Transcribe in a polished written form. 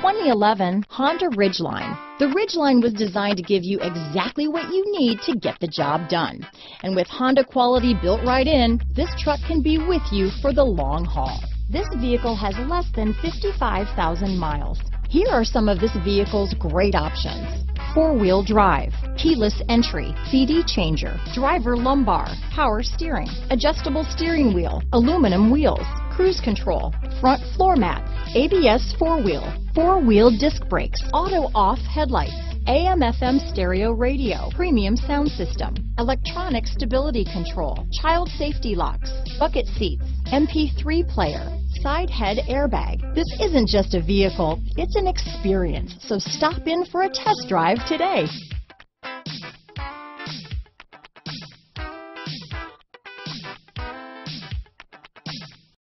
2011 Honda Ridgeline. The Ridgeline was designed to give you exactly what you need to get the job done. And with Honda quality built right in, this truck can be with you for the long haul. This vehicle has less than 55,000 miles. Here are some of this vehicle's great options. Four-wheel drive, keyless entry, CD changer, driver lumbar, power steering, adjustable steering wheel, aluminum wheels, cruise control, front floor mat, ABS four-wheel disc brakes, auto-off headlights, AM/FM stereo radio, premium sound system, electronic stability control, child safety locks, bucket seats, MP3 player, side head airbag. This isn't just a vehicle, it's an experience. So stop in for a test drive today.